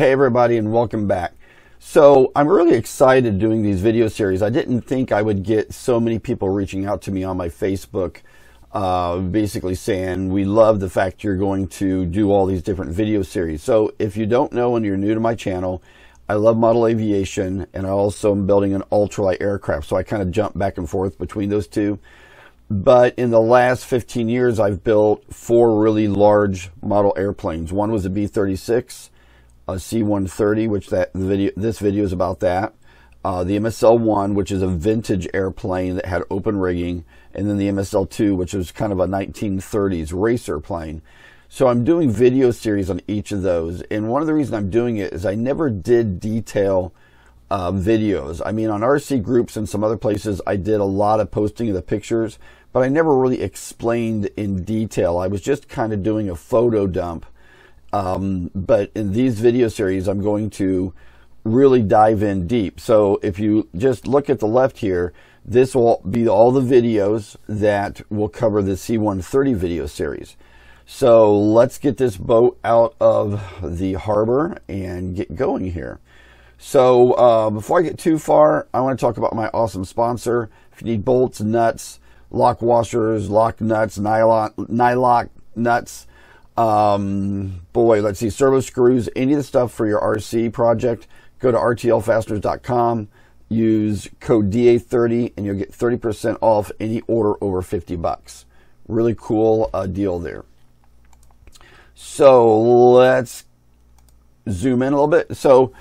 Hey everybody, and welcome back. So I'm really excited doing these video series. I didn't think I would get so many people reaching out to me on my Facebook, basically saying we love the fact you're going to do all these different video series. So if you don't know and you're new to my channel, I love model aviation, and I also am building an ultralight aircraft, so I kind of jump back and forth between those two. But in the last 15 years, I've built four really large model airplanes. One was a B-36, a C-130, which this video is about that, the MSL-1, which is a vintage airplane that had open rigging, and then the MSL-2, which was kind of a 1930s racer plane. So I'm doing video series on each of those, and one of the reasons I'm doing it is I never did detail videos. I mean, on RC groups and some other places, I did a lot of posting of the pictures, but I never really explained in detail. I was just kind of doing a photo dump. But in these video series, I'm going to really dive in deep. So if you just look at the left here, this will be all the videos that will cover the C-130 video series. So let's get this boat out of the harbor and get going here. So before I get too far, I want to talk about my awesome sponsor. If you need bolts, nuts, lock washers, lock nuts, nylock nuts, let's see, servo screws, any of the stuff for your RC project, go to rtlfasteners.com, use code DA30, and you'll get 30% off any order over 50 bucks. Really cool deal there. So let's zoom in a little bit. So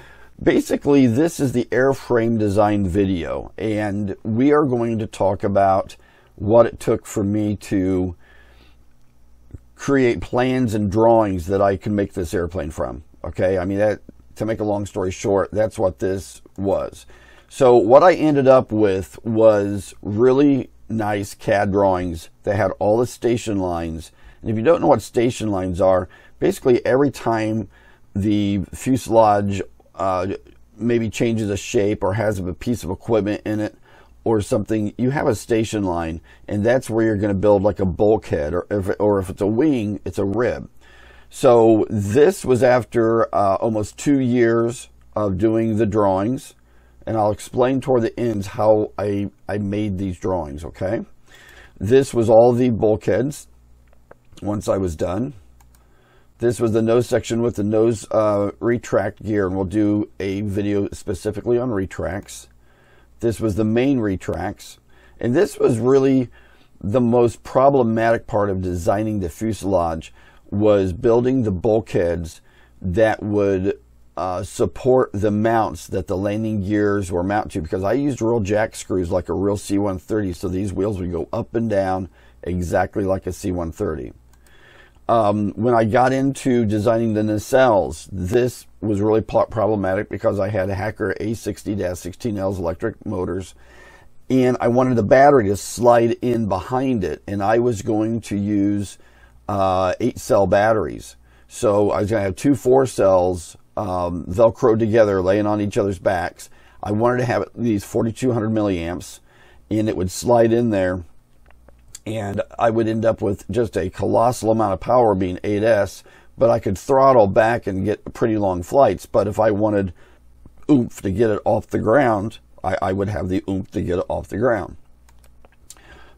basically, this is the airframe design video, and we are going to talk about what it took for me to create plans and drawings that I can make this airplane from. Okay, I mean, that, to make a long story short, that's what this was. So what I ended up with was really nice CAD drawings that had all the station lines. And if you don't know what station lines are, basically every time the fuselage maybe changes a shape or has a piece of equipment in it or something, you have a station line, and that's where you're going to build like a bulkhead, or if it's a wing, it's a rib. So this was after almost 2 years of doing the drawings, and I'll explain toward the ends how I made these drawings, okay? This was all the bulkheads once I was done. This was the nose section with the nose retract gear, and we'll do a video specifically on retracts. This was the main retracts, and this was really the most problematic part of designing the fuselage, was building the bulkheads that would support the mounts that the landing gears were mounted to, because I used real jack screws like a real C-130, so these wheels would go up and down exactly like a C-130. When I got into designing the nacelles, this was really problematic because I had a Hacker A60-16L's electric motors, and I wanted the battery to slide in behind it, and I was going to use 8-cell batteries. So I was going to have two 4-cells velcroed together, laying on each other's backs. I wanted to have these 4,200 milliamps, and it would slide in there, and I would end up with just a colossal amount of power being 8S, but I could throttle back and get pretty long flights. But if I wanted oomph to get it off the ground, I would have the oomph to get it off the ground.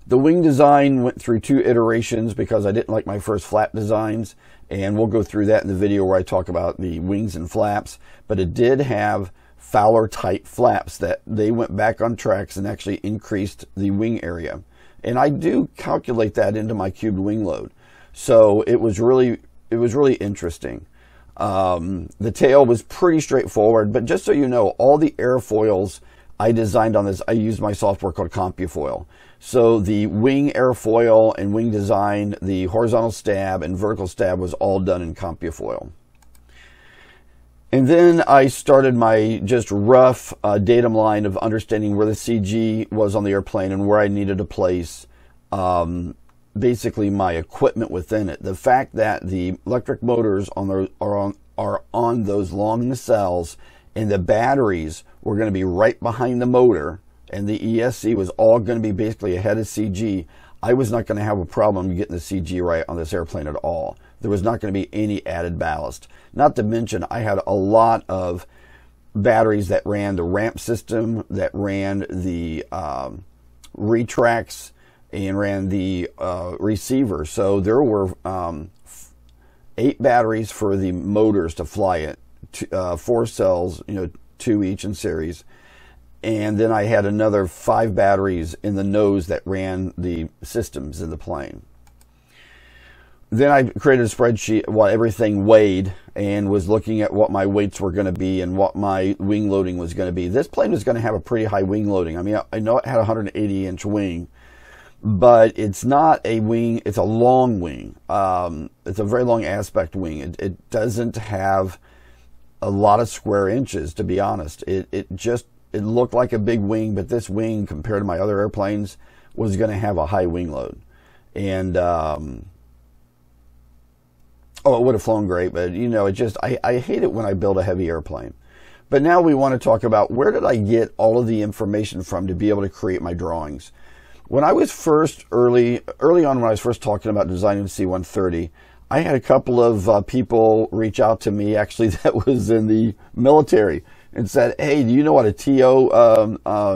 The wing design went through 2 iterations because I didn't like my first flap designs, and we'll go through that in the video where I talk about the wings and flaps, but it did have Fowler type flaps that they went back on tracks and actually increased the wing area. And I do calculate that into my cubed wing load. So it was really interesting. The tail was pretty straightforward, but just so you know, all the airfoils I designed on this, I used my software called CompuFoil. So the wing airfoil and wing design, the horizontal stab and vertical stab was all done in CompuFoil. And then I started my just rough datum line of understanding where the CG was on the airplane and where I needed to place basically my equipment within it. The fact that the electric motors on those are on those long nacelles, and the batteries were going to be right behind the motor, and the ESC was all going to be basically ahead of CG, I was not going to have a problem getting the CG right on this airplane at all. there was not going to be any added ballast. Not to mention, I had a lot of batteries that ran the ramp system, that ran the retracts, and ran the receiver. So there were 8 batteries for the motors to fly it, 4 cells, 2 each in series. And then I had another 5 batteries in the nose that ran the systems in the plane. Then I created a spreadsheet of what everything weighed and was looking at what my weights were going to be and what my wing loading was going to be. This plane was going to have a pretty high wing loading. I mean, I know it had a 180-inch wing, but it's not a wing. It's a long wing. It's a very long aspect wing. It doesn't have a lot of square inches, to be honest. It looked like a big wing, but this wing, compared to my other airplanes, was going to have a high wing load. And oh, it would have flown great, but it just, I hate it when I build a heavy airplane. But now we want to talk about, where did I get all of the information from to be able to create my drawings? When I was first early on, when I was first talking about designing the C-130, I had a couple of people reach out to me, actually, that was in the military, and said, "Hey, do you know what a TO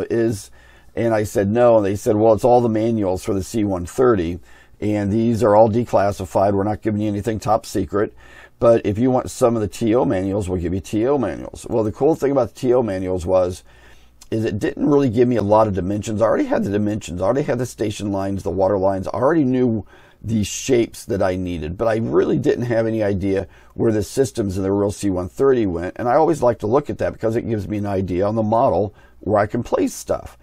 is?" And I said, "No." And they said, "Well, it's all the manuals for the C-130. And these are all declassified. We're not giving you anything top secret. But if you want some of the TO manuals, we'll give you TO manuals." Well, the cool thing about the TO manuals is it didn't really give me a lot of dimensions. I already had the dimensions. I already had the station lines, the water lines. I already knew the shapes that I needed. But I really didn't have any idea where the systems in the real C-130 went. And I always like to look at that because it gives me an idea on the model where I can place stuff.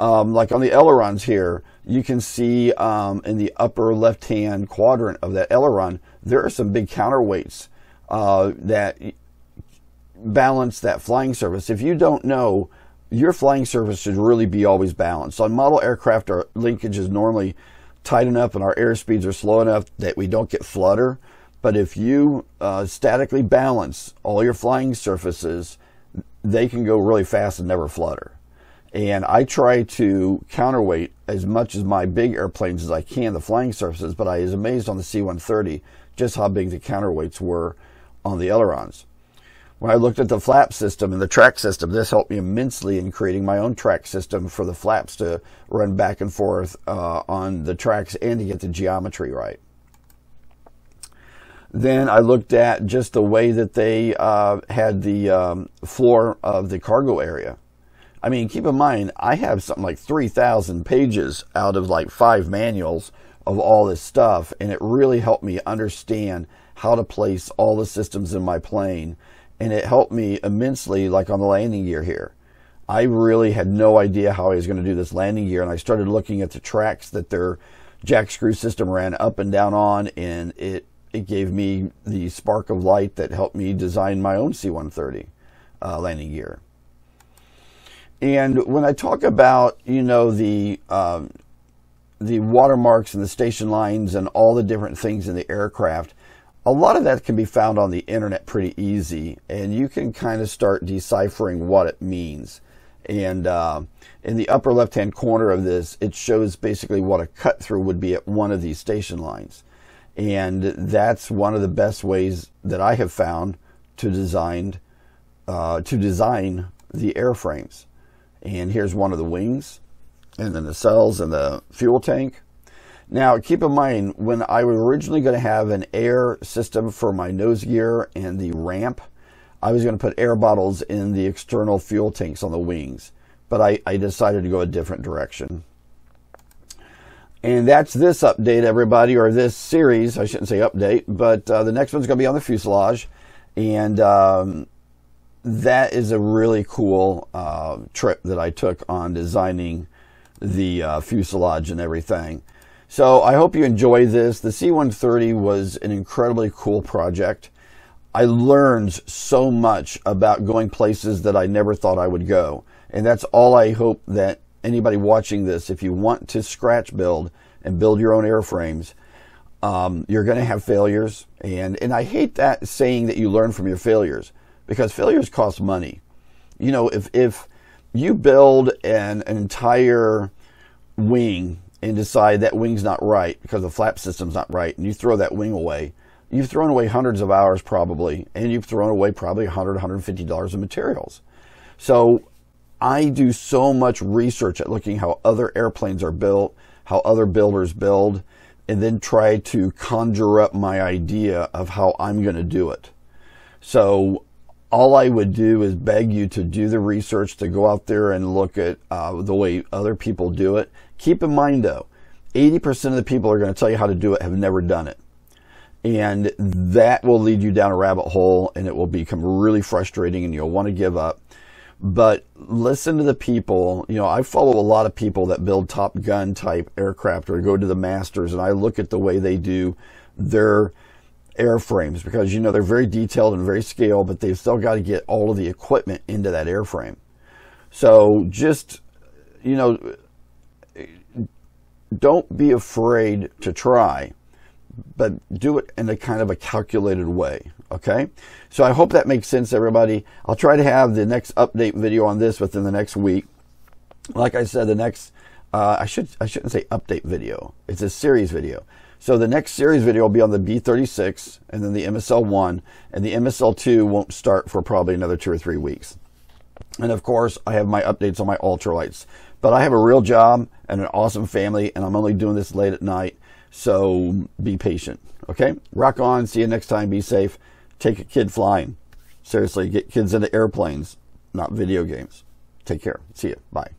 Like on the ailerons here, you can see in the upper left-hand quadrant of that aileron, there are some big counterweights that balance that flying surface. If you don't know, your flying surface should really be always balanced. On model aircraft, our linkage is normally tight enough and our airspeeds are slow enough that we don't get flutter. But if you statically balance all your flying surfaces, they can go really fast and never flutter. And I try to counterweight as much as my big airplanes as I can, the flying surfaces, but I was amazed on the C-130 just how big the counterweights were on the ailerons. When I looked at the flap system and the track system, this helped me immensely in creating my own track system for the flaps to run back and forth on the tracks and to get the geometry right. Then I looked at just the way that they had the floor of the cargo area. I mean, keep in mind, I have something like 3,000 pages out of like 5 manuals of all this stuff, and it really helped me understand how to place all the systems in my plane, and it helped me immensely, like on the landing gear here. I really had no idea how I was going to do this landing gear, and I started looking at the tracks that their jack screw system ran up and down on, and it gave me the spark of light that helped me design my own C-130 landing gear. And when I talk about, the watermarks and the station lines and all the different things in the aircraft, a lot of that can be found on the internet pretty easy, and you can kind of start deciphering what it means. And in the upper left-hand corner of this, it shows basically what a cut-through would be at one of these station lines. And that's one of the best ways that I have found to design, the airframes. And here's one of the wings, and then the nacelles and the fuel tank. Now, keep in mind, when I was originally going to have an air system for my nose gear and the ramp, I was going to put air bottles in the external fuel tanks on the wings. But I decided to go a different direction. And that's this update, everybody, or this series. I shouldn't say update, but the next one's going to be on the fuselage. And that is a really cool trip that I took on designing the fuselage and everything. So I hope you enjoy this. The C-130 was an incredibly cool project. I learned so much about going places that I never thought I would go. And that's all I hope that anybody watching this, if you want to scratch build and build your own airframes, you're going to have failures. And I hate that saying that you learn from your failures, because failures cost money. If you build an entire wing and decide that wing's not right because the flap system's not right, and you throw that wing away, you've thrown away hundreds of hours probably, and you've thrown away probably $100, $150 of materials. So I do so much research at looking how other airplanes are built, how other builders build, and then try to conjure up my idea of how I'm going to do it. So all I would do is beg you to do the research, to go out there and look at the way other people do it. Keep in mind though, 80% of the people are going to tell you how to do it have never done it. And that will lead you down a rabbit hole, and it will become really frustrating, and you'll want to give up. But listen to the people. You know, I follow a lot of people that build Top Gun type aircraft or go to the Masters, and I look at the way they do their airframes, because, you know, they're very detailed and very scaled, but they've still got to get all of the equipment into that airframe. So just, you know, don't be afraid to try, but do it in a kind of a calculated way. Okay, so I hope that makes sense, everybody. I'll try to have the next update video on this within the next week. Like I said, the next I shouldn't say update video, it's a series video. So the next series video will be on the B-36, and then the MSL-1, and the MSL-2 won't start for probably another 2 or 3 weeks. And of course, I have my updates on my ultralights. But I have a real job and an awesome family, and I'm only doing this late at night, so be patient, okay? Rock on, see you next time, be safe. Take a kid flying. Seriously, get kids into airplanes, not video games. Take care, see you, bye.